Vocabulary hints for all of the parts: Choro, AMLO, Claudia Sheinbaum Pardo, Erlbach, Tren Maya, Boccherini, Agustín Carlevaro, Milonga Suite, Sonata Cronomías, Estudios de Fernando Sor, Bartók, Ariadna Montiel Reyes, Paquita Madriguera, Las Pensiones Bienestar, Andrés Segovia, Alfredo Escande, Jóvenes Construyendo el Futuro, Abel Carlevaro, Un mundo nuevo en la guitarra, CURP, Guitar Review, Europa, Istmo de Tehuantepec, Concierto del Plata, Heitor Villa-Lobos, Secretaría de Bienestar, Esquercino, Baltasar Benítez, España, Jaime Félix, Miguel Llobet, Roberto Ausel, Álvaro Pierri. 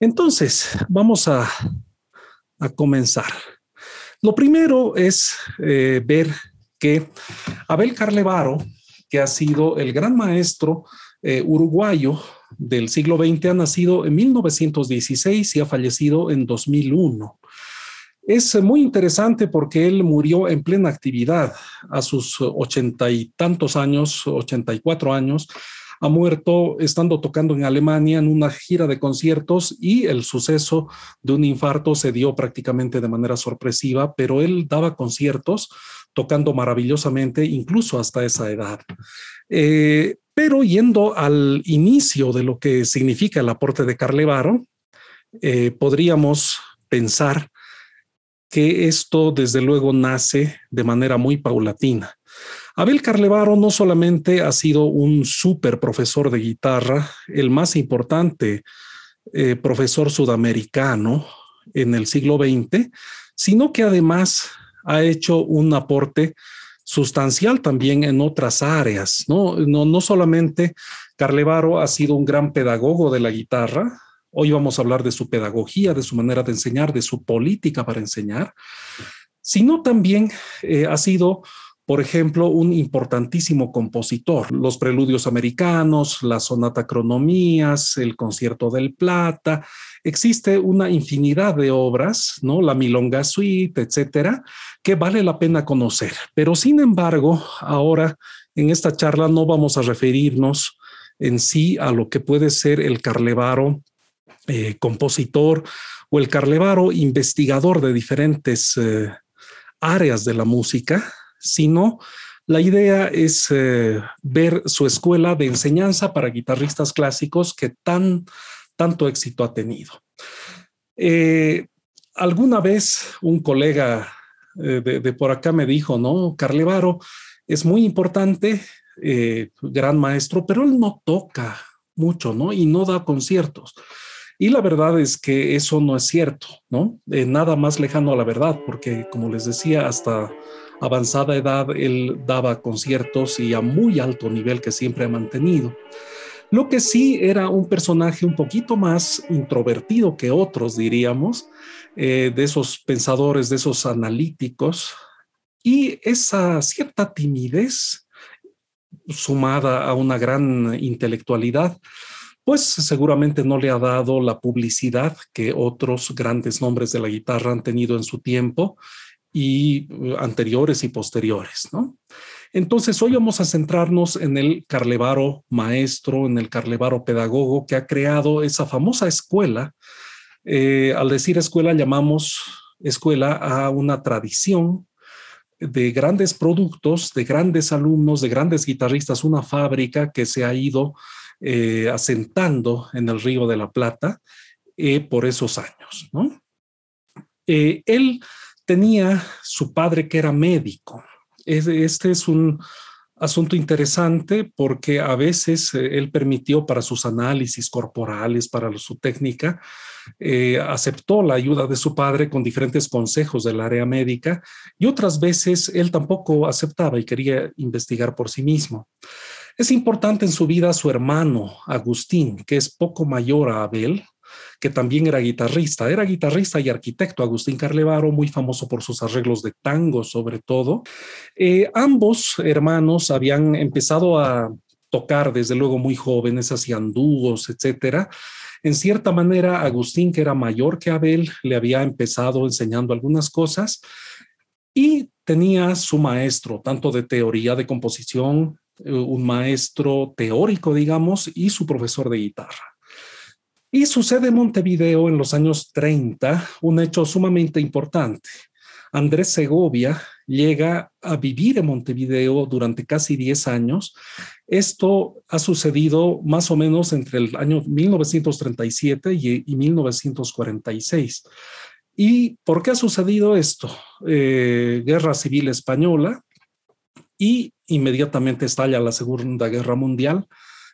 Entonces, vamos a comenzar. Lo primero es ver que Abel Carlevaro, que ha sido el gran maestro uruguayo del siglo XX, ha nacido en 1916 y ha fallecido en 2001. Es muy interesante porque él murió en plena actividad a sus 84 años. Ha muerto estando tocando en Alemania en una gira de conciertos, y el suceso de un infarto se dio prácticamente de manera sorpresiva, pero él daba conciertos tocando maravillosamente, incluso hasta esa edad. Pero yendo al inicio de lo que significa el aporte de Carlevaro, podríamos pensar que esto desde luego nace de manera muy paulatina. Abel Carlevaro no solamente ha sido un súper profesor de guitarra, el más importante profesor sudamericano en el siglo XX, sino que además ha hecho un aporte sustancial también en otras áreas, ¿no? No solamente Carlevaro ha sido un gran pedagogo de la guitarra. Hoy vamos a hablar de su pedagogía, de su manera de enseñar, de su política para enseñar, sino también ha sido, por ejemplo, un importantísimo compositor. Los Preludios Americanos, la Sonata Cronomías, el Concierto del Plata. Existe una infinidad de obras, ¿no? La Milonga Suite, etcétera, que vale la pena conocer. Pero sin embargo, ahora en esta charla no vamos a referirnos en sí a lo que puede ser el Carlevaro compositor o el Carlevaro investigador de diferentes áreas de la música, sino la idea es ver su escuela de enseñanza para guitarristas clásicos que tanto éxito ha tenido. Alguna vez un colega de por acá me dijo, ¿no? Carlevaro es muy importante, gran maestro, pero él no toca mucho, ¿no? Y no da conciertos. Y la verdad es que eso no es cierto, ¿no? Nada más lejano a la verdad, porque como les decía, hasta avanzada edad él daba conciertos y a muy alto nivel que siempre ha mantenido. Lo que sí era un personaje un poquito más introvertido que otros, diríamos, de esos pensadores, de esos analíticos, y esa cierta timidez sumada a una gran intelectualidad, pues seguramente no le ha dado la publicidad que otros grandes nombres de la guitarra han tenido en su tiempo, y anteriores y posteriores, ¿no? Entonces hoy vamos a centrarnos en el Carlevaro maestro, en el Carlevaro pedagogo, que ha creado esa famosa escuela. Al decir escuela, llamamos escuela a una tradición de grandes productos, de grandes alumnos, de grandes guitarristas, una fábrica que se ha ido asentando en el Río de la Plata por esos años, ¿no? Él tenía su padre que era médico. Este es un asunto interesante porque a veces él permitió para sus análisis corporales, para su técnica, aceptó la ayuda de su padre con diferentes consejos del área médica, y otras veces él tampoco aceptaba y quería investigar por sí mismo. Es importante en su vida su hermano Agustín, que es poco mayor a Abel, que también era guitarrista y arquitecto. Agustín Carlevaro, muy famoso por sus arreglos de tango, sobre todo. Ambos hermanos habían empezado a tocar desde luego muy jóvenes, hacían dúos, etcétera. En cierta manera, Agustín, que era mayor que Abel, le había empezado enseñando algunas cosas, y tenía su maestro, tanto de teoría de composición, un maestro teórico, digamos, y su profesor de guitarra. Y sucede en Montevideo en los años 30 un hecho sumamente importante. Andrés Segovia llega a vivir en Montevideo durante casi 10 años. Esto ha sucedido más o menos entre el año 1937 y 1946. ¿Y por qué ha sucedido esto? Guerra Civil Española, y inmediatamente estalla la Segunda Guerra Mundial.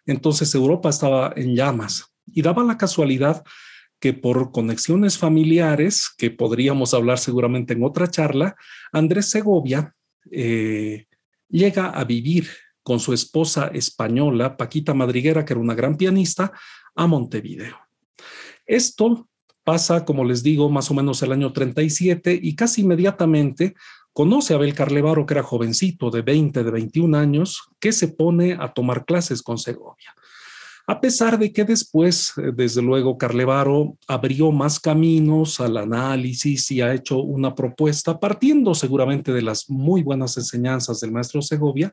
Entonces Europa estaba en llamas. Y daba la casualidad que por conexiones familiares, que podríamos hablar seguramente en otra charla, Andrés Segovia llega a vivir con su esposa española, Paquita Madriguera, que era una gran pianista, a Montevideo. Esto pasa, como les digo, más o menos el año 37 y casi inmediatamente conoce a Abel Carlevaro, que era jovencito de 21 años, que se pone a tomar clases con Segovia. A pesar de que después, desde luego, Carlevaro abrió más caminos al análisis y ha hecho una propuesta, partiendo seguramente de las muy buenas enseñanzas del maestro Segovia,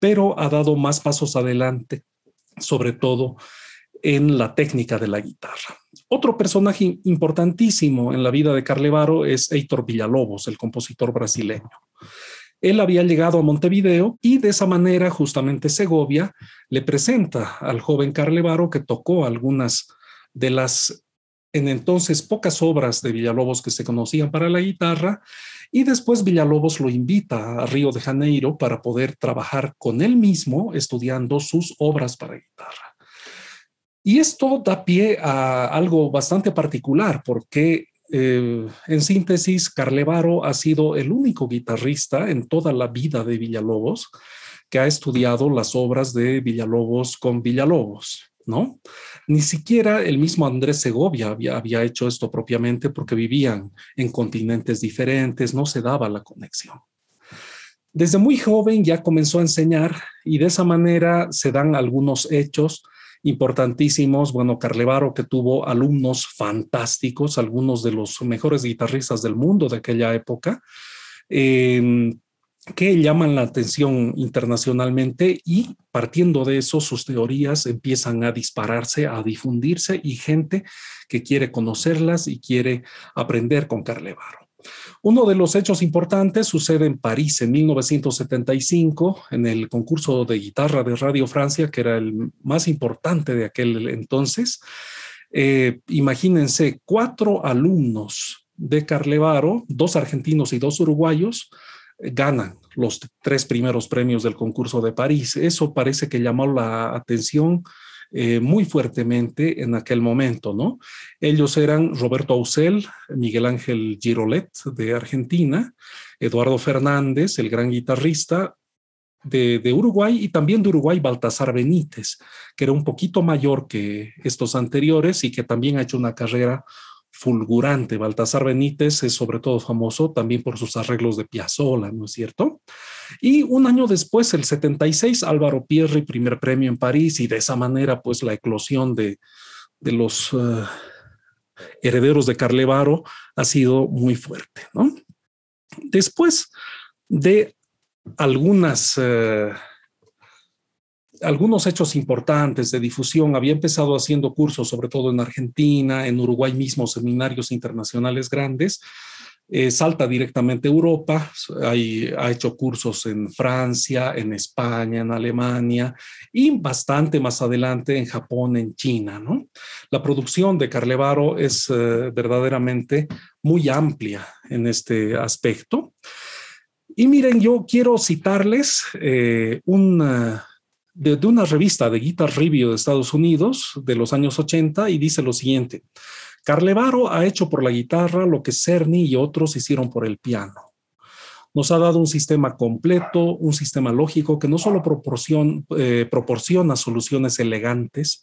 pero ha dado más pasos adelante, sobre todo en la técnica de la guitarra. Otro personaje importantísimo en la vida de Carlevaro es Heitor Villa-Lobos, el compositor brasileño. Él había llegado a Montevideo y de esa manera justamente Segovia le presenta al joven Carlevaro, que tocó algunas de las en entonces pocas obras de Villa-Lobos que se conocían para la guitarra, y después Villa-Lobos lo invita a Río de Janeiro para poder trabajar con él mismo estudiando sus obras para guitarra. Y esto da pie a algo bastante particular porque en síntesis, Carlevaro ha sido el único guitarrista en toda la vida de Villa-Lobos que ha estudiado las obras de Villa-Lobos con Villa-Lobos, ¿no? Ni siquiera el mismo Andrés Segovia había hecho esto propiamente, porque vivían en continentes diferentes, no se daba la conexión. Desde muy joven ya comenzó a enseñar y de esa manera se dan algunos hechos importantísimos. Bueno, Carlevaro, que tuvo alumnos fantásticos, algunos de los mejores guitarristas del mundo de aquella época, que llaman la atención internacionalmente, y partiendo de eso sus teorías empiezan a dispararse, a difundirse, y gente que quiere conocerlas y quiere aprender con Carlevaro. Uno de los hechos importantes sucede en París en 1975, en el concurso de guitarra de Radio Francia, que era el más importante de aquel entonces. Imagínense, 4 alumnos de Carlevaro, 2 argentinos y 2 uruguayos, ganan los 3 primeros premios del concurso de París. Eso parece que llamó la atención muy fuertemente en aquel momento, ¿no? Ellos eran Roberto Ausel, Miguel Ángel Girolet de Argentina, Eduardo Fernández, el gran guitarrista de Uruguay, y también de Uruguay Baltasar Benítez, que era un poquito mayor que estos anteriores y que también ha hecho una carrera fulgurante. Baltasar Benítez es sobre todo famoso también por sus arreglos de Piazzolla, ¿no es cierto? Y un año después, el 76, Álvaro Pierri, primer premio en París, y de esa manera, pues, la eclosión de los herederos de Carlevaro ha sido muy fuerte, ¿no? Después de algunos hechos importantes de difusión, había empezado haciendo cursos, sobre todo en Argentina, en Uruguay mismo, seminarios internacionales grandes. Salta directamente a Europa, ha hecho cursos en Francia, en España, en Alemania y bastante más adelante en Japón, en China, ¿no? La producción de Carlevaro es verdaderamente muy amplia en este aspecto. Y miren, yo quiero citarles de una revista de Guitar Review de Estados Unidos de los años 80, y dice lo siguiente: Carlevaro ha hecho por la guitarra lo que Czerny y otros hicieron por el piano. Nos ha dado un sistema completo, un sistema lógico que no solo proporciona soluciones elegantes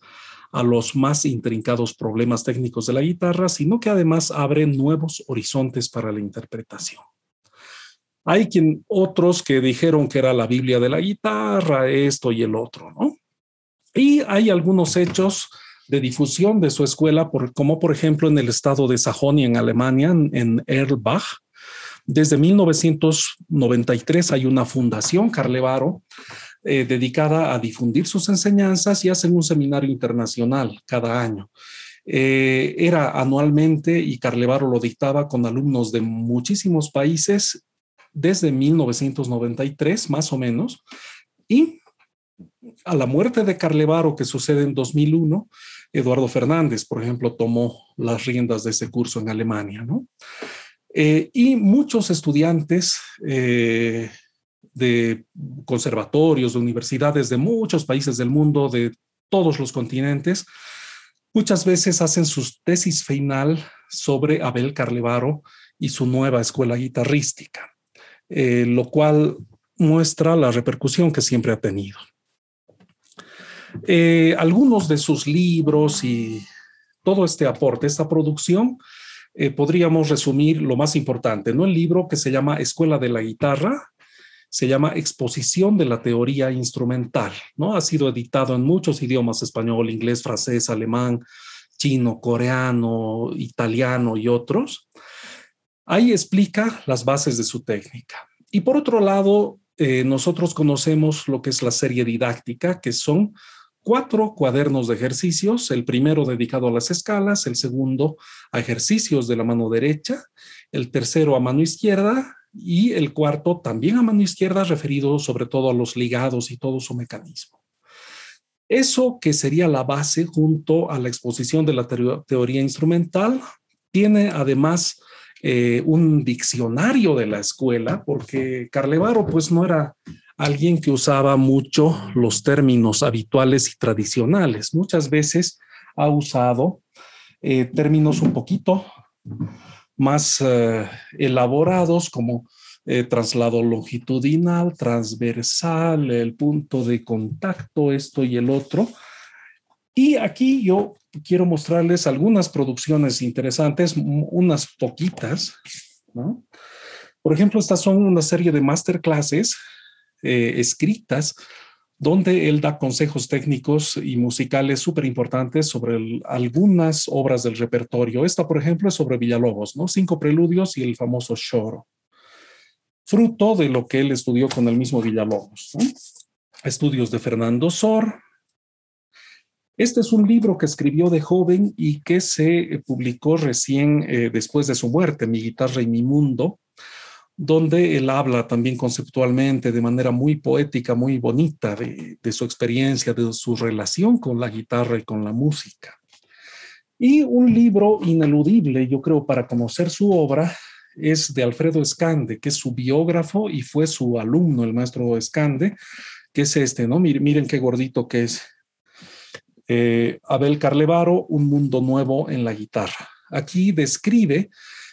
a los más intrincados problemas técnicos de la guitarra, sino que además abre nuevos horizontes para la interpretación. Hay otros que dijeron que era la Biblia de la guitarra, esto y el otro, ¿no? Y hay algunos hechos de difusión de su escuela, como por ejemplo en el estado de Sajonia, en Alemania, en Erlbach. Desde 1993 hay una fundación Carlevaro dedicada a difundir sus enseñanzas, y hacen un seminario internacional cada año. Era anualmente, y Carlevaro lo dictaba con alumnos de muchísimos países desde 1993 más o menos, y a la muerte de Carlevaro, que sucede en 2001, Eduardo Fernández, por ejemplo, tomó las riendas de ese curso en Alemania, ¿no? Y muchos estudiantes de conservatorios, de universidades de muchos países del mundo, de todos los continentes, muchas veces hacen sus tesis final sobre Abel Carlevaro y su nueva escuela guitarrística, lo cual muestra la repercusión que siempre ha tenido. Algunos de sus libros y todo este aporte, esta producción, podríamos resumir lo más importante, ¿no? El libro que se llama Escuela de la Guitarra, se llama Exposición de la Teoría Instrumental, ¿no? Ha sido editado en muchos idiomas: español, inglés, francés, alemán, chino, coreano, italiano y otros. Ahí explica las bases de su técnica. Y por otro lado, nosotros conocemos lo que es la serie didáctica, que son 4 cuadernos de ejercicios, el primero dedicado a las escalas, el segundo a ejercicios de la mano derecha, el tercero a mano izquierda y el cuarto también a mano izquierda, referido sobre todo a los ligados y todo su mecanismo. Eso que sería la base junto a la exposición de la teoría instrumental tiene además un diccionario de la escuela, porque Carlevaro pues no era alguien que usaba mucho los términos habituales y tradicionales. Muchas veces ha usado términos un poquito más elaborados, como traslado longitudinal, transversal, el punto de contacto, esto y el otro. Y aquí yo quiero mostrarles algunas producciones interesantes, unas poquitas, ¿no? Por ejemplo, estas son una serie de masterclasses escritas, donde él da consejos técnicos y musicales súper importantes sobre algunas obras del repertorio. Esta, por ejemplo, es sobre Villa-Lobos, ¿no? 5 preludios y el famoso Choro, fruto de lo que él estudió con el mismo Villa-Lobos, ¿no? Estudios de Fernando Sor. Este es un libro que escribió de joven y que se publicó recién después de su muerte, Mi Guitarra y Mi Mundo, donde él habla también conceptualmente de manera muy poética, muy bonita, de su experiencia, de su relación con la guitarra y con la música. Y un libro ineludible, yo creo, para conocer su obra, es de Alfredo Escande, que es su biógrafo y fue su alumno, el maestro Escande, que es este, ¿no? Miren qué gordito que es. Abel Carlevaro, Un mundo nuevo en la guitarra. Aquí describe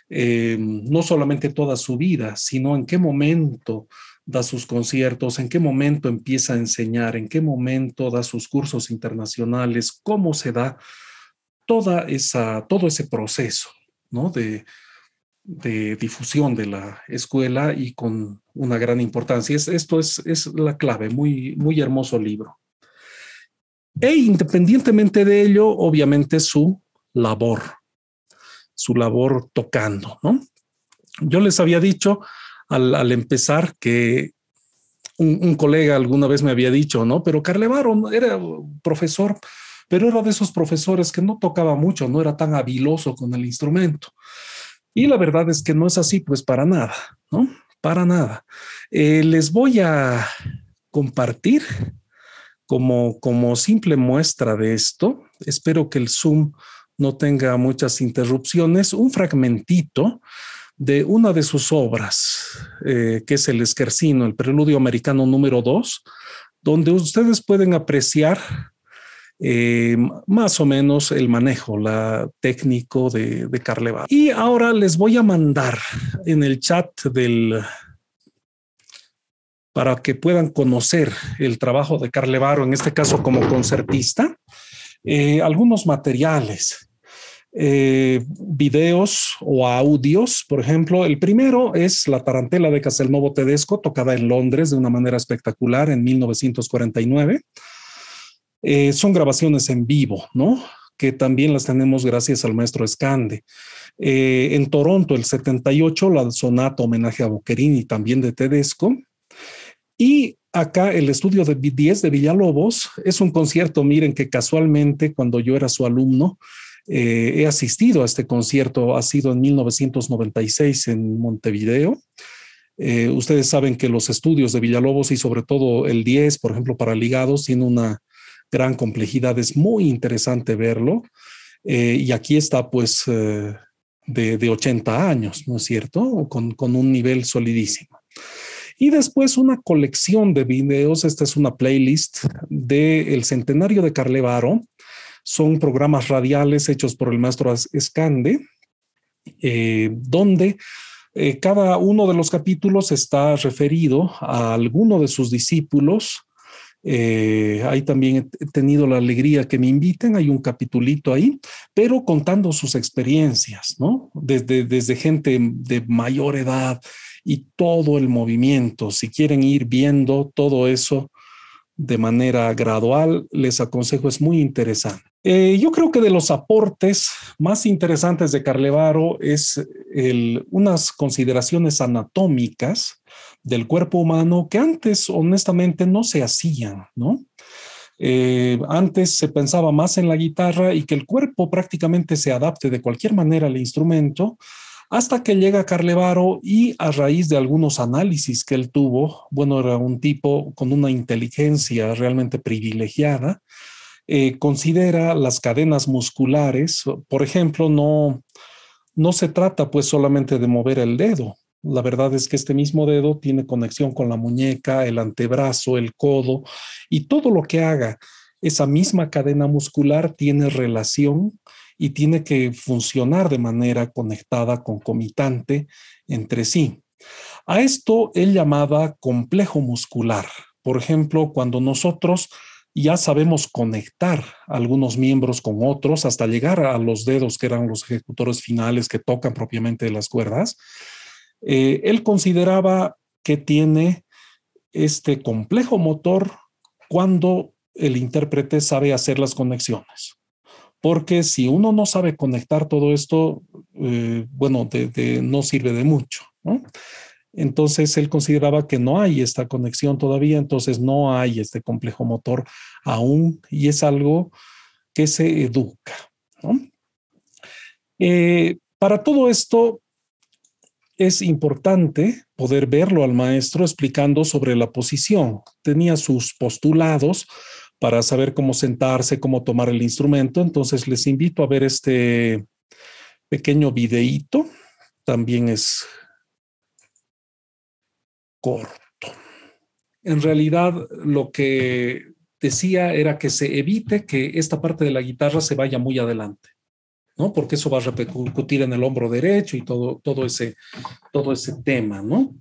no solamente toda su vida, sino en qué momento da sus conciertos, en qué momento empieza a enseñar, en qué momento da sus cursos internacionales, cómo se da todo ese proceso, ¿no? de difusión de la escuela, y con una gran importancia. Esto es la clave, muy, muy hermoso libro. E independientemente de ello, obviamente su labor tocando, ¿no? Yo les había dicho al empezar que un colega alguna vez me había dicho, ¿no? Pero Carlevaro era profesor, pero era de esos profesores que no tocaba mucho, no era tan habiloso con el instrumento. Y la verdad es que no es así, pues para nada, ¿no? Para nada. Les voy a compartir como simple muestra de esto. Espero que el Zoom no tenga muchas interrupciones, un fragmentito de una de sus obras, que es el Esquercino, el Preludio Americano número 2, donde ustedes pueden apreciar más o menos el manejo técnico de Carlevaro. Y ahora les voy a mandar en el chat para que puedan conocer el trabajo de Carlevaro, en este caso como concertista, algunos materiales, videos o audios. Por ejemplo, el primero es la Tarantela de Castelnuovo Tedesco, tocada en Londres de una manera espectacular en 1949. Son grabaciones en vivo, ¿no?, que también las tenemos gracias al maestro Escande. En Toronto, el 78, la Sonata Homenaje a Boccherini, también de Tedesco. Y acá el estudio de 10 de Villa-Lobos es un concierto, miren, que casualmente cuando yo era su alumno he asistido a este concierto. Ha sido en 1996 en Montevideo. Ustedes saben que los estudios de Villa-Lobos, y sobre todo el 10, por ejemplo, para ligados, tiene una gran complejidad. Es muy interesante verlo. Y aquí está pues de 80 años, ¿no es cierto? Con un nivel solidísimo. Y después una colección de videos. Esta es una playlist del Centenario de Carlevaro. Son programas radiales hechos por el maestro Escande, donde cada uno de los capítulos está referido a alguno de sus discípulos Ahí también he tenido la alegría que me inviten, hay un capitulito ahí, pero contando sus experiencias, ¿no? Desde gente de mayor edad y todo el movimiento. Si quieren ir viendo todo eso de manera gradual, les aconsejo, es muy interesante. Yo creo que de los aportes más interesantes de Carlevaro es unas consideraciones anatómicas del cuerpo humano que antes honestamente no se hacían, ¿no? Antes se pensaba más en la guitarra y que el cuerpo prácticamente se adapte de cualquier manera al instrumento, hasta que llega Carlevaro y a raíz de algunos análisis que él tuvo, bueno, era un tipo con una inteligencia realmente privilegiada, considera las cadenas musculares. Por ejemplo, no se trata pues solamente de mover el dedo. La verdad es que este mismo dedo tiene conexión con la muñeca, el antebrazo, el codo, y todo lo que haga esa misma cadena muscular tiene relación y tiene que funcionar de manera conectada, concomitante entre sí. A esto él llamaba complejo muscular. Por ejemplo, cuando nosotros ya sabemos conectar algunos miembros con otros hasta llegar a los dedos, que eran los ejecutores finales que tocan propiamente las cuerdas, él consideraba que tiene este complejo motor cuando el intérprete sabe hacer las conexiones. Porque si uno no sabe conectar todo esto, bueno, no sirve de mucho, ¿no? Entonces él consideraba que no hay esta conexión todavía, entonces no hay este complejo motor aún y es algo que se educa, ¿no? Para todo esto es importante poder verlo al maestro explicando sobre la posición. Tenía sus postulados para saber cómo sentarse, cómo tomar el instrumento. Entonces les invito a ver este pequeño videíto. También es corto. En realidad, lo que decía era que se evite que esta parte de la guitarra se vaya muy adelante, ¿no? Porque eso va a repercutir en el hombro derecho y todo ese tema, ¿no?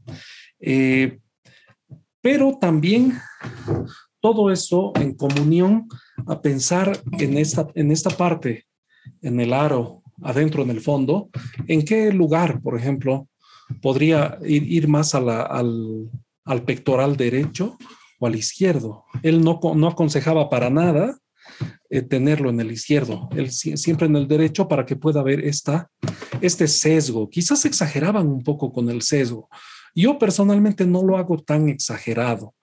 Pero también todo eso en comunión a pensar en esta parte, en el aro, adentro, en el fondo, en qué lugar, por ejemplo, podría ir más al pectoral derecho o al izquierdo. Él no aconsejaba para nada tenerlo en el izquierdo, él siempre en el derecho para que pueda haber este sesgo. Quizás exageraban un poco con el sesgo. Yo personalmente no lo hago tan exagerado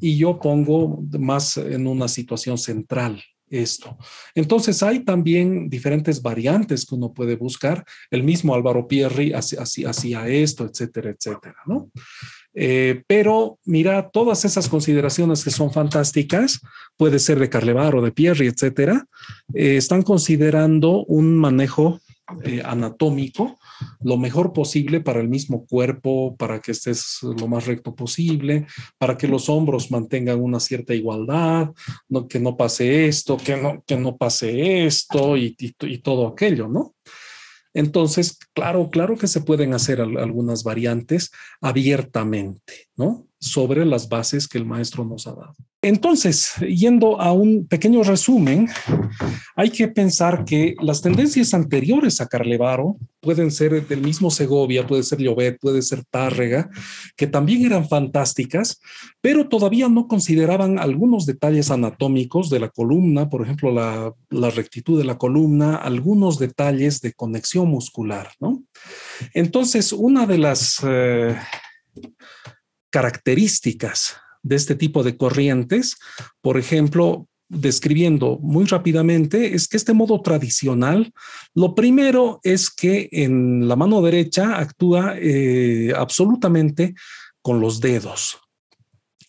y yo pongo más en una situación central esto. Entonces hay también diferentes variantes que uno puede buscar. El mismo Álvaro Pierri hacía esto, etcétera, etcétera, ¿no? Pero mira, todas esas consideraciones que son fantásticas, puede ser de Carlevaro, de Pierri, etcétera, están considerando un manejo anatómico lo mejor posible para el mismo cuerpo, para que estés lo más recto posible, para que los hombros mantengan una cierta igualdad, no, que no pase esto, que no pase esto y todo aquello, ¿no? Entonces, claro que se pueden hacer algunas variantes abiertamente, ¿no? Sobre las bases que el maestro nos ha dado. Entonces, yendo a un pequeño resumen, hay que pensar que las tendencias anteriores a Carlevaro pueden ser del mismo Segovia, puede ser Llobet, puede ser Tárrega, que también eran fantásticas, pero todavía no consideraban algunos detalles anatómicos de la columna, por ejemplo, la rectitud de la columna, algunos detalles de conexión muscular, ¿no? Entonces, una de las características de este tipo de corrientes, por ejemplo, describiendo muy rápidamente, es que este modo tradicional, lo primero es que en la mano derecha actúa absolutamente con los dedos.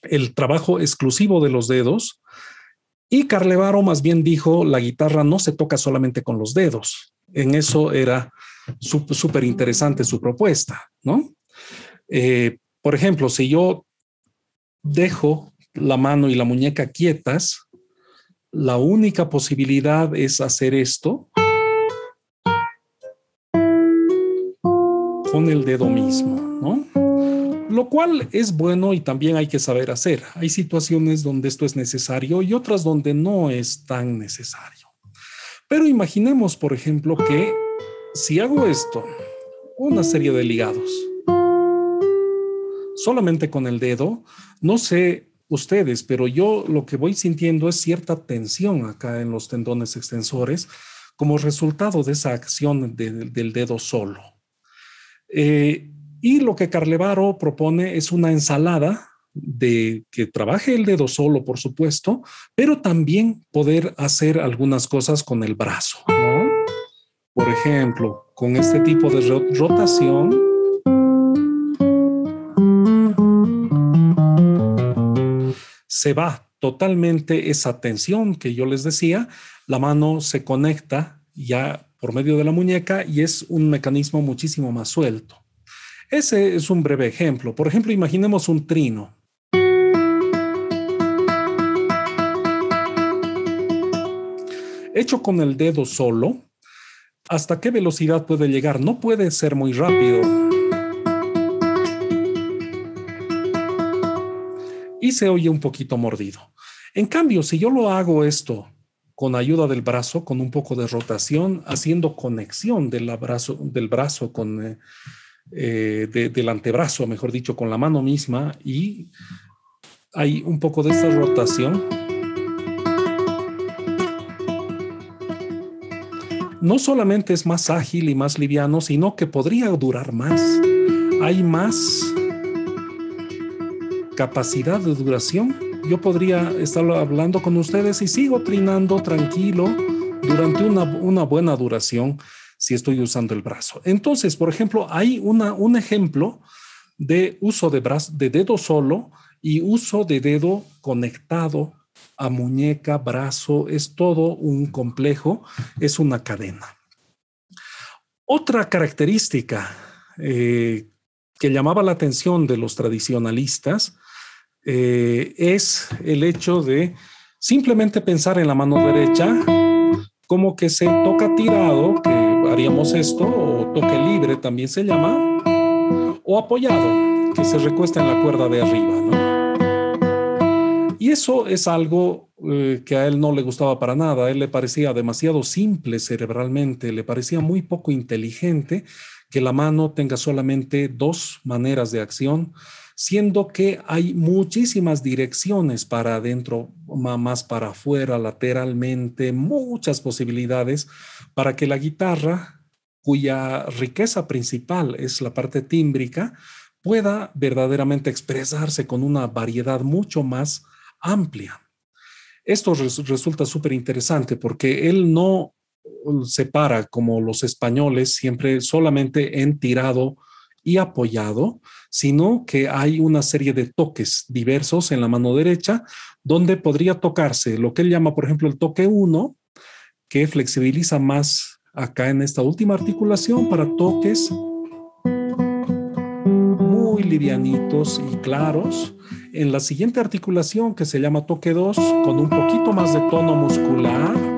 El trabajo exclusivo de los dedos, y Carlevaro más bien dijo, la guitarra no se toca solamente con los dedos. En eso era súper interesante su propuesta, ¿no? Por ejemplo, si yo dejo la mano y la muñeca quietas, la única posibilidad es hacer esto con el dedo mismo, ¿no? lo cual es bueno y también hay que saber hacer. Hay situaciones donde esto es necesario y otras donde no es tan necesario. Pero imaginemos, por ejemplo, que si hago esto, una serie de ligados, solamente con el dedo, no sé ustedes, pero yo lo que voy sintiendo es cierta tensión acá en los tendones extensores como resultado de esa acción del dedo solo. Y lo que Carlevaro propone es una ensalada de que trabaje el dedo solo, por supuesto, pero también poder hacer algunas cosas con el brazo, ¿no? Por ejemplo, con este tipo de rotación, se va totalmente esa tensión que yo les decía, la mano se conecta ya por medio de la muñeca y es un mecanismo muchísimo más suelto. Ese es un breve ejemplo. Por ejemplo, imaginemos un trino. Hecho con el dedo solo, ¿hasta qué velocidad puede llegar? No puede ser muy rápido. Y se oye un poquito mordido. En cambio, si yo lo hago esto con ayuda del brazo, con un poco de rotación, haciendo conexión del brazo con... del antebrazo, mejor dicho, con la mano misma, y hay un poco de esta rotación. No solamente es más ágil y más liviano, sino que podría durar más. Hay más capacidad de duración. Yo podría estar hablando con ustedes y sigo trinando tranquilo durante una buena duración si estoy usando el brazo. Entonces, por ejemplo, hay un ejemplo de uso de dedo solo y uso de dedo conectado a muñeca, brazo. Es todo un complejo, es una cadena. Otra característica que llamaba la atención de los tradicionalistas es el hecho de simplemente pensar en la mano derecha como que se toca tirado, que haríamos esto, o toque libre también se llama, o apoyado, que se recuesta en la cuerda de arriba, ¿no? Y eso es algo que a él no le gustaba para nada. A él le parecía demasiado simple cerebralmente, le parecía muy poco inteligente que la mano tenga solamente dos maneras de acción, siendo que hay muchísimas direcciones para adentro, más para afuera, lateralmente, muchas posibilidades para que la guitarra, cuya riqueza principal es la parte tímbrica, pueda verdaderamente expresarse con una variedad mucho más amplia. Esto resulta súper interesante porque él no separa, como los españoles, siempre solamente en tirado y apoyado, sino que hay una serie de toques diversos en la mano derecha donde podría tocarse lo que él llama, por ejemplo, el toque 1, que flexibiliza más acá en esta última articulación para toques muy livianitos y claros. En la siguiente articulación, que se llama toque 2, con un poquito más de tono muscular.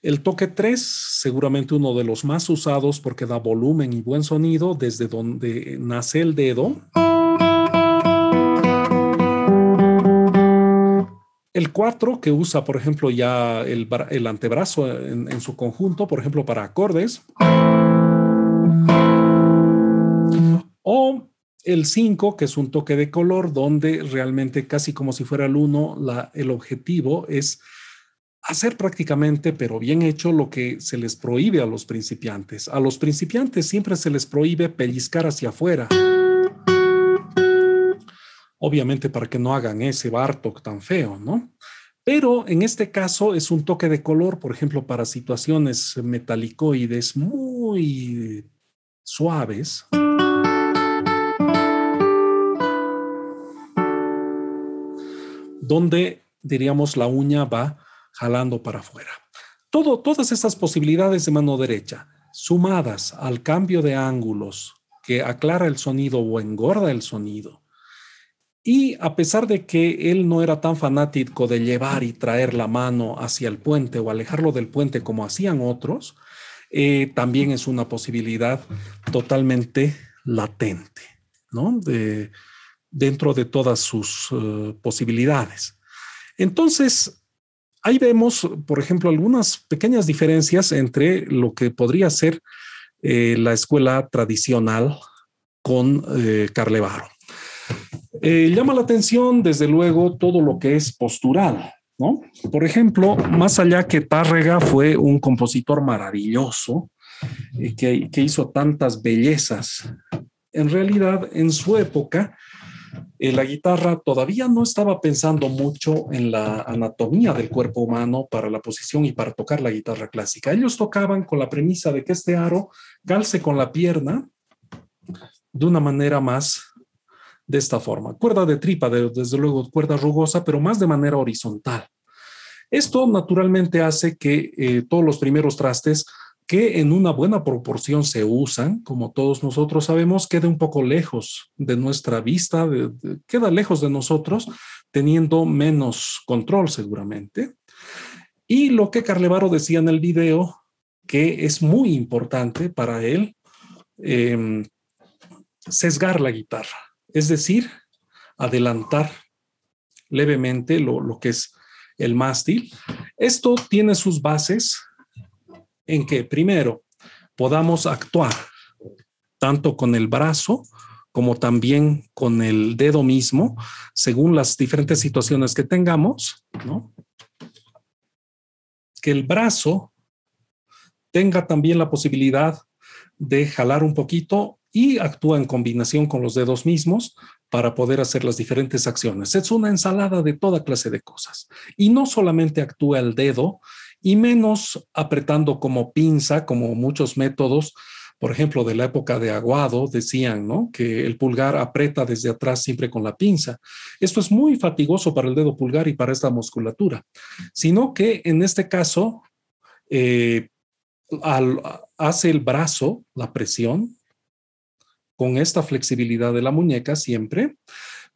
El toque 3, seguramente uno de los más usados porque da volumen y buen sonido desde donde nace el dedo. El 4, que usa, por ejemplo, ya el antebrazo en su conjunto, por ejemplo, para acordes. O el 5, que es un toque de color, donde realmente casi como si fuera el 1, el objetivo es hacer prácticamente, pero bien hecho, lo que se les prohíbe a los principiantes. A los principiantes siempre se les prohíbe pellizcar hacia afuera. Obviamente para que no hagan ese Bartók tan feo, ¿no? Pero en este caso es un toque de color, por ejemplo, para situaciones metalicoides muy suaves. Donde, diríamos, la uña va jalando para afuera. Todas estas posibilidades de mano derecha, sumadas al cambio de ángulos que aclara el sonido o engorda el sonido. Y a pesar de que él no era tan fanático de llevar y traer la mano hacia el puente o alejarlo del puente como hacían otros, también es una posibilidad totalmente latente, ¿no? Dentro de todas sus posibilidades. Entonces, ahí vemos, por ejemplo, algunas pequeñas diferencias entre lo que podría ser la escuela tradicional con Carlevaro. Llama la atención, desde luego, todo lo que es postural, ¿no? Por ejemplo, más allá que Tárrega fue un compositor maravilloso que hizo tantas bellezas, en realidad, en su época, la guitarra todavía no estaba pensando mucho en la anatomía del cuerpo humano para la posición y para tocar la guitarra clásica. Ellos tocaban con la premisa de que este aro calce con la pierna de una manera más de esta forma. Cuerda de tripa, desde luego cuerda rugosa, pero más de manera horizontal. Esto naturalmente hace que todos los primeros trastes, que en una buena proporción se usan, como todos nosotros sabemos, queda un poco lejos de nuestra vista, queda lejos de nosotros, teniendo menos control seguramente. Y lo que Carlevaro decía en el video, que es muy importante para él, sesgar la guitarra, es decir, adelantar levemente lo que es el mástil. Esto tiene sus bases en que primero podamos actuar tanto con el brazo como también con el dedo mismo, según las diferentes situaciones que tengamos, ¿no? Que el brazo tenga también la posibilidad de jalar un poquito y actúa en combinación con los dedos mismos para poder hacer las diferentes acciones. Es una ensalada de toda clase de cosas. Y no solamente actúa el dedo, y menos apretando como pinza, como muchos métodos, por ejemplo, de la época de Aguado, decían, ¿no?, que el pulgar aprieta desde atrás siempre con la pinza. Esto es muy fatigoso para el dedo pulgar y para esta musculatura, sino que en este caso hace el brazo la presión con esta flexibilidad de la muñeca siempre,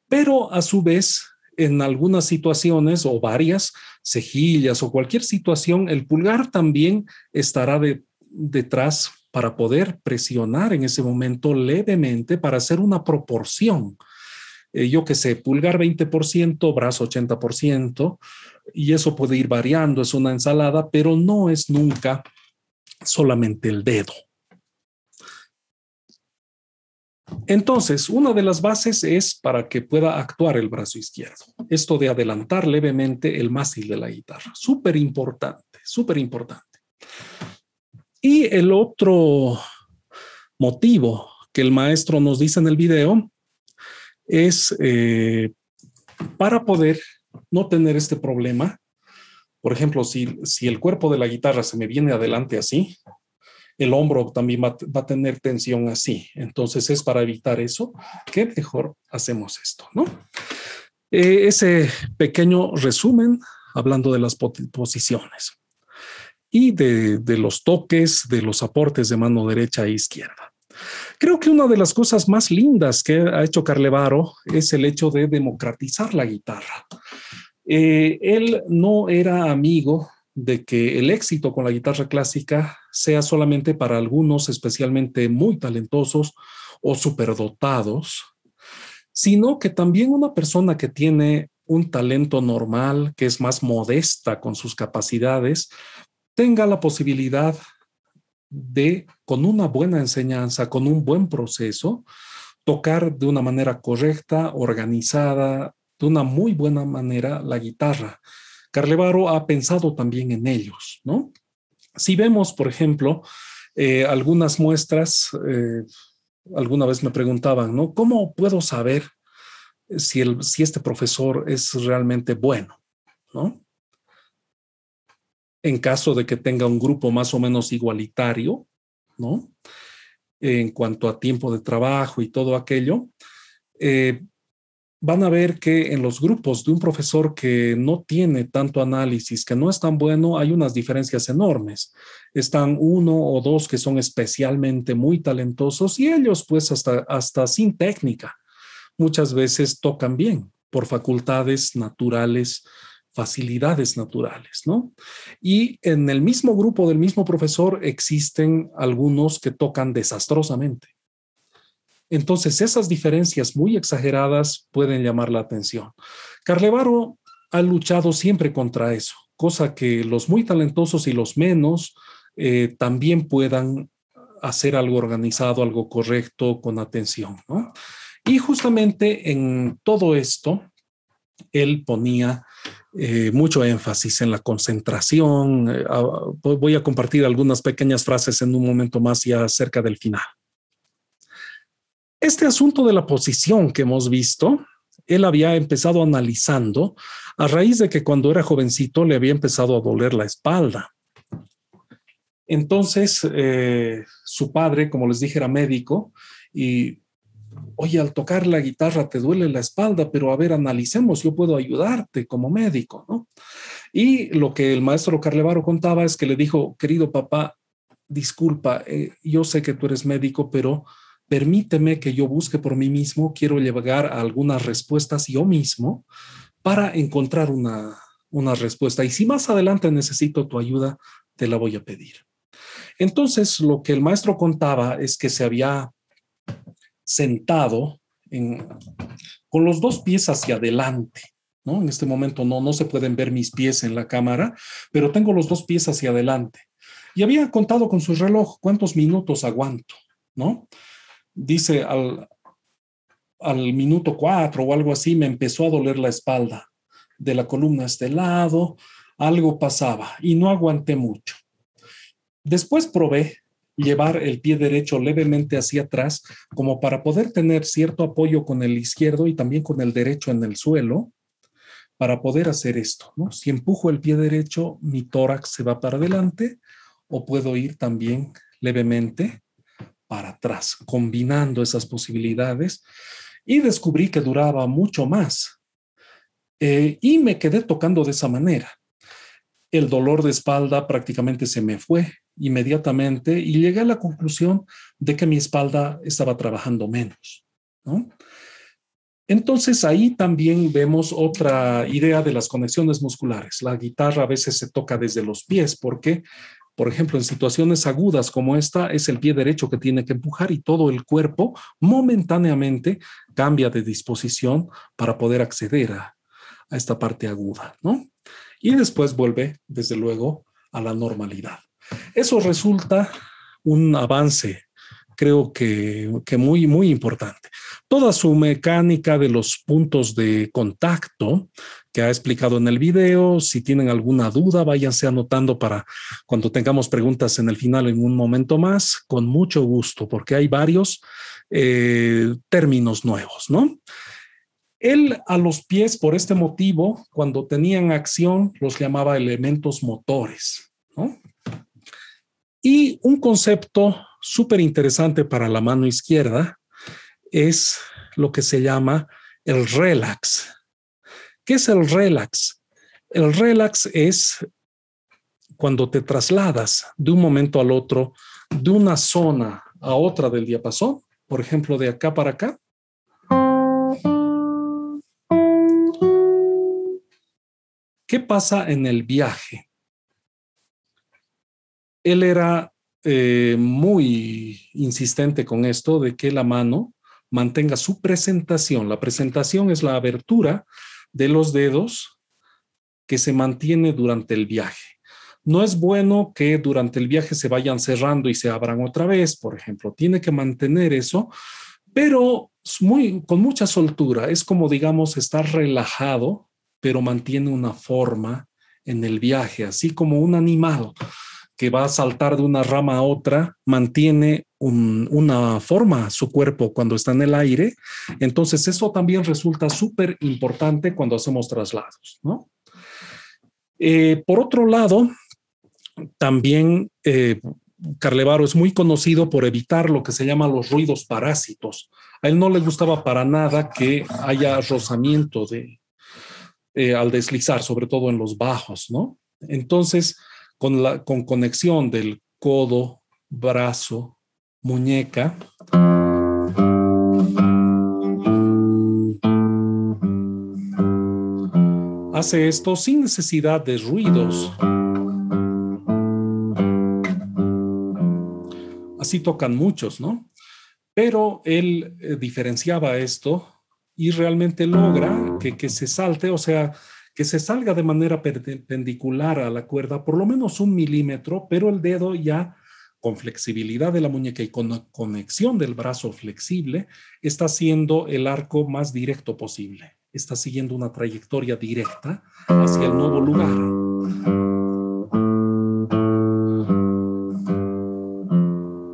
pero a su vez, en algunas situaciones o varias cejillas o cualquier situación, el pulgar también estará detrás para poder presionar en ese momento levemente para hacer una proporción. Yo qué sé, pulgar 20%, brazo 80%, y eso puede ir variando, es una ensalada, pero no es nunca solamente el dedo. Entonces, una de las bases es para que pueda actuar el brazo izquierdo. Esto de adelantar levemente el mástil de la guitarra. Súper importante, súper importante. Y el otro motivo que el maestro nos dice en el video es para poder no tener este problema. Por ejemplo, si el cuerpo de la guitarra se me viene adelante así, el hombro también va a tener tensión así. Entonces es para evitar eso que mejor hacemos esto, ¿no? Ese pequeño resumen hablando de las posiciones y de los toques, de los aportes de mano derecha e izquierda. Creo que una de las cosas más lindas que ha hecho Carlevaro es el hecho de democratizar la guitarra. Él no era amigo de que el éxito con la guitarra clásica sea solamente para algunos especialmente muy talentosos o superdotados, sino que también una persona que tiene un talento normal, que es más modesta con sus capacidades, tenga la posibilidad de, con una buena enseñanza, con un buen proceso, tocar de una manera correcta, organizada, de una muy buena manera la guitarra. Carlevaro ha pensado también en ellos, ¿no? Si vemos, por ejemplo, algunas muestras, alguna vez me preguntaban, ¿no?, ¿cómo puedo saber si este profesor es realmente bueno, ¿no?, en caso de que tenga un grupo más o menos igualitario, ¿no?, en cuanto a tiempo de trabajo y todo aquello? Van a ver que en los grupos de un profesor que no tiene tanto análisis, que no es tan bueno, hay unas diferencias enormes. Están uno o dos que son especialmente muy talentosos y ellos pues hasta sin técnica muchas veces tocan bien por facultades naturales, facilidades naturales, ¿no? Y en el mismo grupo del mismo profesor existen algunos que tocan desastrosamente. Entonces esas diferencias muy exageradas pueden llamar la atención. Carlevaro ha luchado siempre contra eso, cosa que los muy talentosos y los menos también puedan hacer algo organizado, algo correcto, con atención, ¿no? Y justamente en todo esto, él ponía mucho énfasis en la concentración. Voy a compartir algunas pequeñas frases en un momento más, ya cerca del final. Este asunto de la posición que hemos visto, él había empezado analizando a raíz de que cuando era jovencito le había empezado a doler la espalda. Entonces, su padre, como les dije, era médico y... Oye, al tocar la guitarra te duele la espalda, pero a ver, analicemos, yo puedo ayudarte como médico, ¿no? Y lo que el maestro Carlevaro contaba es que le dijo, querido papá, disculpa, yo sé que tú eres médico, pero permíteme que yo busque por mí mismo, quiero llegar a algunas respuestas yo mismo para encontrar una respuesta. Y si más adelante necesito tu ayuda, te la voy a pedir. Entonces, lo que el maestro contaba es que se había sentado con los dos pies hacia adelante, ¿no? En este momento no se pueden ver mis pies en la cámara, pero tengo los dos pies hacia adelante. Y había contado con su reloj cuántos minutos aguanto, ¿no? Dice al minuto 4 o algo así me empezó a doler la espalda de la columna a este lado, algo pasaba y no aguanté mucho. Después probé llevar el pie derecho levemente hacia atrás como para poder tener cierto apoyo con el izquierdo y también con el derecho en el suelo para poder hacer esto, ¿no? Si empujo el pie derecho, mi tórax se va para adelante o puedo ir también levemente para atrás, combinando esas posibilidades, y descubrí que duraba mucho más y me quedé tocando de esa manera. El dolor de espalda prácticamente se me fue inmediatamente y llegué a la conclusión de que mi espalda estaba trabajando menos, ¿no? Entonces ahí también vemos otra idea de las conexiones musculares. La guitarra a veces se toca desde los pies porque, por ejemplo, en situaciones agudas como esta, es el pie derecho que tiene que empujar y todo el cuerpo momentáneamente cambia de disposición para poder acceder a esta parte aguda, ¿no? Y después vuelve, desde luego, a la normalidad. Eso resulta un avance, creo que muy, muy importante. Toda su mecánica de los puntos de contacto que ha explicado en el video, si tienen alguna duda, váyanse anotando para cuando tengamos preguntas en el final en un momento más, con mucho gusto, porque hay varios términos nuevos, ¿no? Él a los pies, por este motivo, cuando tenían acción, los llamaba elementos motores, ¿no? Y un concepto súper interesante para la mano izquierda es lo que se llama el relax. ¿Qué es el relax? El relax es cuando te trasladas de un momento al otro, de una zona a otra del diapasón, por ejemplo, de acá para acá. ¿Qué pasa en el viaje? Él era muy insistente con esto de que la mano mantenga su presentación. La presentación es la abertura de los dedos que se mantiene durante el viaje. No es bueno que durante el viaje se vayan cerrando y se abran otra vez, por ejemplo. Tiene que mantener eso, pero con mucha soltura. Es como, digamos, estar relajado, pero mantiene una forma en el viaje, así como un animal que va a saltar de una rama a otra, mantiene una forma su cuerpo cuando está en el aire. Entonces eso también resulta súper importante cuando hacemos traslados, ¿no? Por otro lado, también Carlevaro es muy conocido por evitar lo que se llama los ruidos parásitos. A él no le gustaba para nada que haya rozamiento al deslizar, sobre todo en los bajos, ¿no? Entonces, con conexión del codo, brazo, muñeca. Hace esto sin necesidad de ruidos. Así tocan muchos, ¿no? Pero él diferenciaba esto y realmente logra que se salte, o sea, que se salga de manera perpendicular a la cuerda, por lo menos 1 milímetro, pero el dedo ya con flexibilidad de la muñeca y con conexión del brazo flexible, está haciendo el arco más directo posible. Está siguiendo una trayectoria directa hacia el nuevo lugar.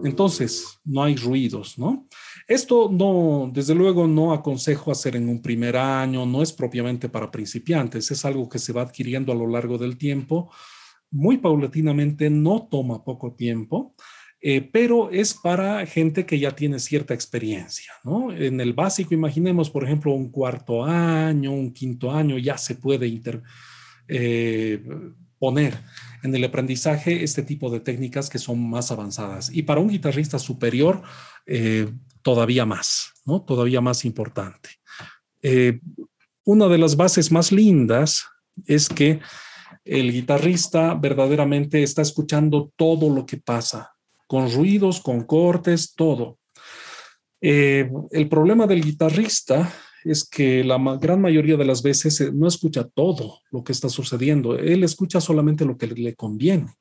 Entonces, no hay ruidos, ¿no? Esto no, desde luego no aconsejo hacer en un primer año, no es propiamente para principiantes, es algo que se va adquiriendo a lo largo del tiempo, muy paulatinamente, no toma poco tiempo, pero es para gente que ya tiene cierta experiencia, ¿no? En el básico, imaginemos, por ejemplo, un cuarto año, un quinto año, ya se puede poner en el aprendizaje este tipo de técnicas que son más avanzadas. Y para un guitarrista superior, todavía más, ¿no? Todavía más importante. Una de las bases más lindas es que el guitarrista verdaderamente está escuchando todo lo que pasa, con ruidos, con cortes, todo. El problema del guitarrista es que la gran mayoría de las veces no escucha todo lo que está sucediendo. Él escucha solamente lo que le conviene.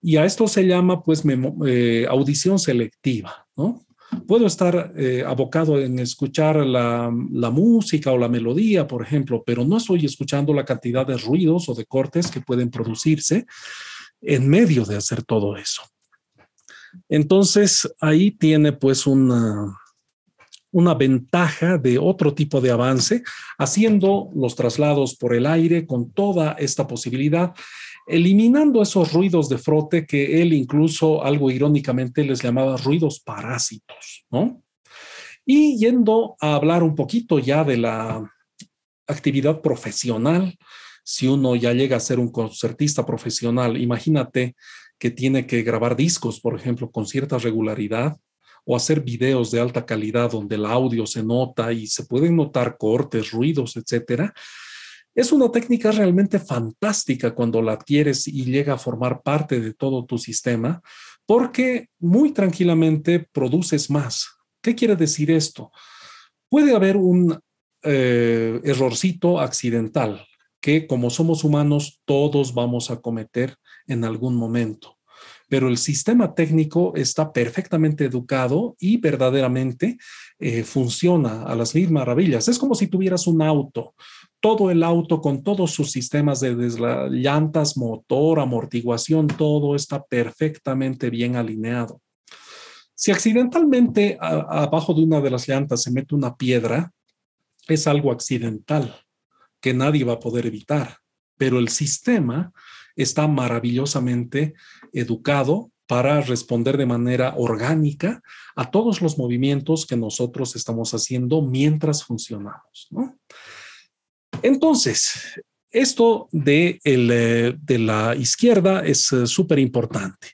Y a esto se llama, pues, audición selectiva, ¿no? Puedo estar abocado en escuchar la música o la melodía, por ejemplo, pero no estoy escuchando la cantidad de ruidos o de cortes que pueden producirse en medio de hacer todo eso. Entonces, ahí tiene pues una ventaja de otro tipo de avance, haciendo los traslados por el aire con toda esta posibilidad, eliminando esos ruidos de frote que él incluso, algo irónicamente, les llamaba ruidos parásitos, ¿no? Y yendo a hablar un poquito ya de la actividad profesional, si uno ya llega a ser un concertista profesional, imagínate que tiene que grabar discos, por ejemplo, con cierta regularidad, o hacer videos de alta calidad donde el audio se nota y se pueden notar cortes, ruidos, etcétera. Es una técnica realmente fantástica cuando la adquieres y llega a formar parte de todo tu sistema, porque muy tranquilamente produces más. ¿Qué quiere decir esto? Puede haber un errorcito accidental que, como somos humanos, todos vamos a cometer en algún momento. Pero el sistema técnico está perfectamente educado y verdaderamente funciona a las mil maravillas. Es como si tuvieras un auto, todo el auto con todos sus sistemas de llantas, motor, amortiguación, todo está perfectamente bien alineado. Si accidentalmente abajo de una de las llantas se mete una piedra, es algo accidental que nadie va a poder evitar, pero el sistema está maravillosamente educado para responder de manera orgánica a todos los movimientos que nosotros estamos haciendo mientras funcionamos, ¿no? Entonces, esto de la izquierda es súper importante.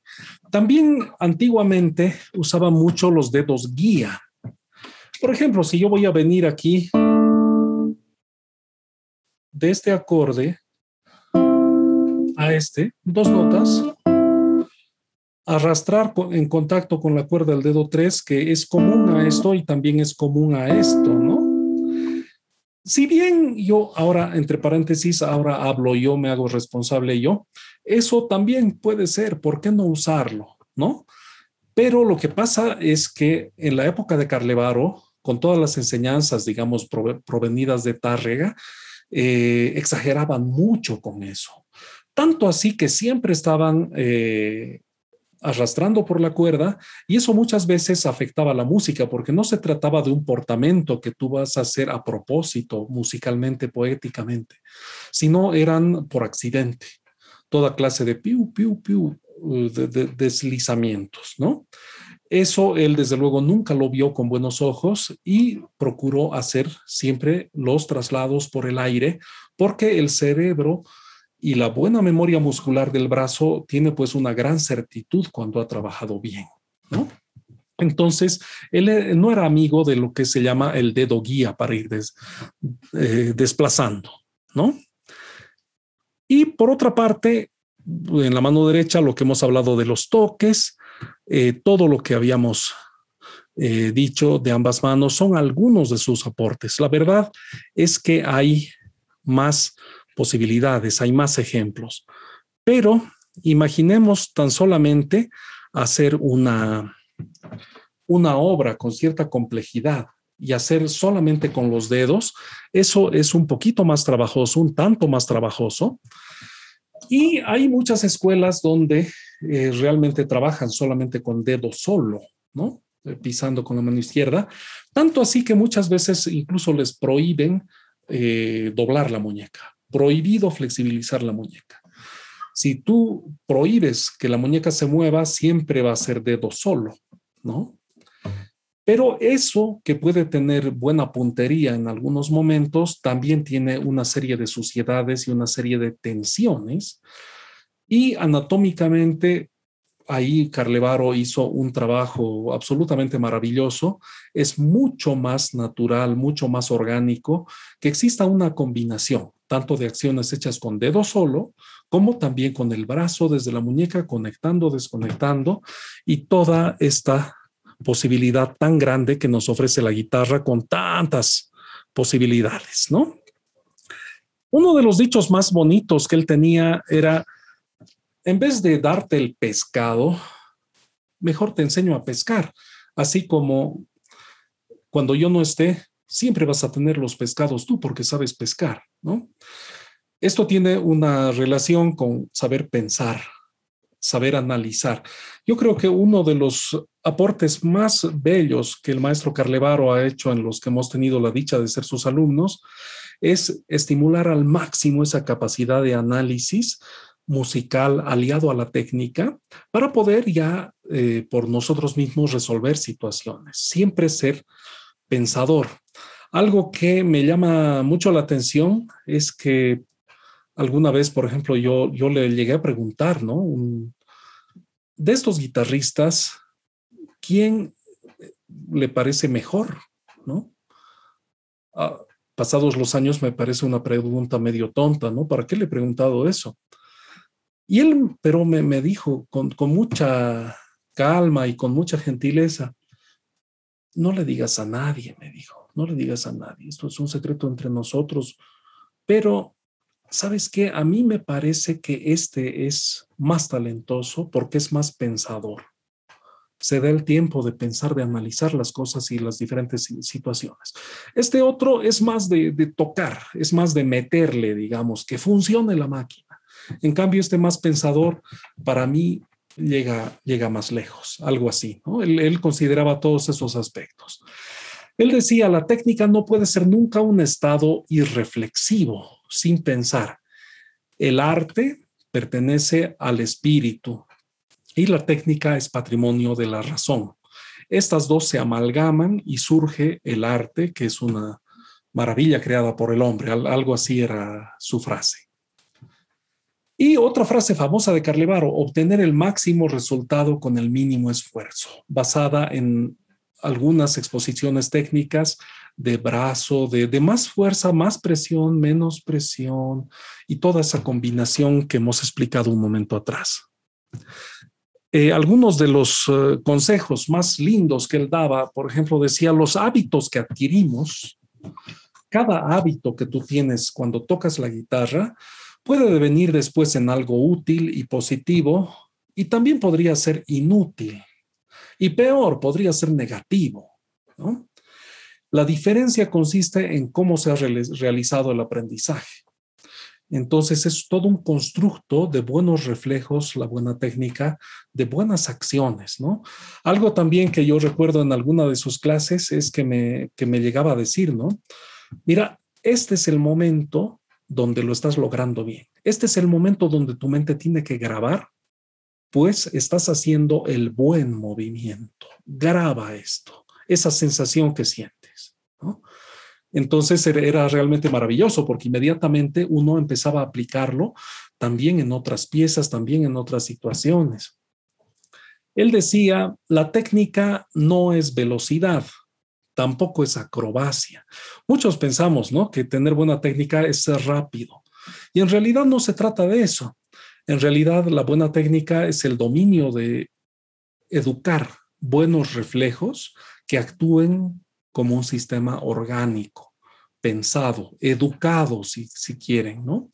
También antiguamente usaba mucho los dedos guía. Por ejemplo, si yo voy a venir aquí de este acorde a este, 2 notas, arrastrar en contacto con la cuerda del dedo 3, que es común a esto y también es común a esto, ¿no? Si bien yo ahora, entre paréntesis, ahora hablo yo, me hago responsable yo, eso también puede ser, ¿por qué no usarlo, no? Pero lo que pasa es que en la época de Carlevaro, con todas las enseñanzas, digamos, provenidas de Tárrega, exageraban mucho con eso. Tanto así que siempre estaban arrastrando por la cuerda, y eso muchas veces afectaba la música, porque no se trataba de un portamento que tú vas a hacer a propósito, musicalmente, poéticamente, sino eran por accidente, toda clase de piu, piu, piu, de deslizamientos, ¿no? Eso él desde luego nunca lo vio con buenos ojos y procuró hacer siempre los traslados por el aire, porque el cerebro y la buena memoria muscular del brazo tiene pues una gran certitud cuando ha trabajado bien, ¿no? Entonces, él no era amigo de lo que se llama el dedo guía para ir desplazando, ¿no? Y por otra parte, en la mano derecha, lo que hemos hablado de los toques, todo lo que habíamos dicho de ambas manos son algunos de sus aportes. La verdad es que hay más posibilidades, hay más ejemplos, pero imaginemos tan solamente hacer una obra con cierta complejidad y hacer solamente con los dedos. Eso es un poquito más trabajoso, un tanto más trabajoso. Y hay muchas escuelas donde realmente trabajan solamente con dedo solo, ¿no? Pisando con la mano izquierda. Tanto así que muchas veces incluso les prohíben doblar la muñeca. Prohibido flexibilizar la muñeca. Si tú prohíbes que la muñeca se mueva, siempre va a ser dedo solo, ¿no? Pero eso, que puede tener buena puntería en algunos momentos, también tiene una serie de suciedades y una serie de tensiones. Y anatómicamente, ahí Carlevaro hizo un trabajo absolutamente maravilloso. Es mucho más natural, mucho más orgánico, que exista una combinación, tanto de acciones hechas con dedo solo, como también con el brazo desde la muñeca, conectando, desconectando, y toda esta posibilidad tan grande que nos ofrece la guitarra con tantas posibilidades, ¿no? Uno de los dichos más bonitos que él tenía era: en vez de darte el pescado, mejor te enseño a pescar. Así como cuando yo no esté, siempre vas a tener los pescados tú porque sabes pescar, ¿no? Esto tiene una relación con saber pensar, saber analizar. Yo creo que uno de los aportes más bellos que el maestro Carlevaro ha hecho, en los que hemos tenido la dicha de ser sus alumnos, es estimular al máximo esa capacidad de análisis musical aliado a la técnica, para poder ya por nosotros mismos resolver situaciones. Siempre ser pensador. Algo que me llama mucho la atención es que alguna vez, por ejemplo, yo le llegué a preguntar, ¿no? De estos guitarristas, ¿quién le parece mejor, ¿no? Pasados los años me parece una pregunta medio tonta, ¿no? ¿Para qué le he preguntado eso? Y él, pero me dijo con mucha calma y con mucha gentileza: no le digas a nadie, me dijo, no le digas a nadie. Esto es un secreto entre nosotros, pero ¿sabes qué? A mí me parece que este es más talentoso porque es más pensador. Se da el tiempo de pensar, de analizar las cosas y las diferentes situaciones. Este otro es más de tocar, es más de meterle, digamos, que funcione la máquina. En cambio, este más pensador, para mí, llega más lejos, algo así, ¿no? Él consideraba todos esos aspectos. Él decía: la técnica no puede ser nunca un estado irreflexivo, sin pensar. El arte pertenece al espíritu y la técnica es patrimonio de la razón. Estas dos se amalgaman y surge el arte, que es una maravilla creada por el hombre. Algo así era su frase. Y otra frase famosa de Carlevaro: obtener el máximo resultado con el mínimo esfuerzo, basada en algunas exposiciones técnicas de brazo, de más fuerza, más presión, menos presión, y toda esa combinación que hemos explicado un momento atrás. Algunos de los consejos más lindos que él daba, por ejemplo, decía: los hábitos que adquirimos, cada hábito que tú tienes cuando tocas la guitarra, puede devenir después en algo útil y positivo, y también podría ser inútil. Y peor, podría ser negativo, ¿no? La diferencia consiste en cómo se ha realizado el aprendizaje. Entonces es todo un constructo de buenos reflejos, la buena técnica, de buenas acciones, ¿no? Algo también que yo recuerdo en alguna de sus clases es que me llegaba a decir, ¿no? Mira, este es el momento donde lo estás logrando bien. Este es el momento donde tu mente tiene que grabar, pues estás haciendo el buen movimiento. Graba esto, esa sensación que sientes, ¿no? Entonces era realmente maravilloso, porque inmediatamente uno empezaba a aplicarlo también en otras piezas, también en otras situaciones. Él decía: la técnica no es velocidad, tampoco es acrobacia. Muchos pensamos, ¿no?, que tener buena técnica es ser rápido, y en realidad no se trata de eso. En realidad, la buena técnica es el dominio de educar buenos reflejos que actúen como un sistema orgánico, pensado, educado, si quieren, ¿no?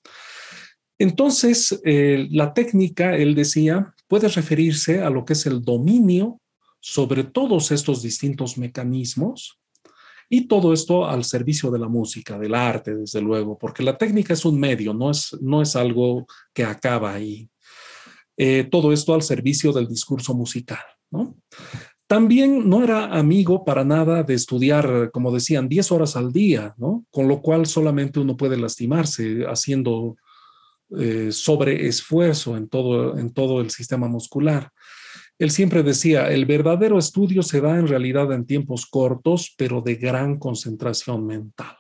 Entonces, la técnica, él decía, puede referirse a lo que es el dominio sobre todos estos distintos mecanismos, y todo esto al servicio de la música, del arte, desde luego, porque la técnica es un medio, no es algo que acaba ahí. Todo esto al servicio del discurso musical, ¿no? También no era amigo para nada de estudiar, como decían, 10 horas al día, ¿no? Con lo cual solamente uno puede lastimarse haciendo sobreesfuerzo en todo el sistema muscular. Él siempre decía, el verdadero estudio se da en realidad en tiempos cortos, pero de gran concentración mental.